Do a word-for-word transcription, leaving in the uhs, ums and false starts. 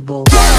possible.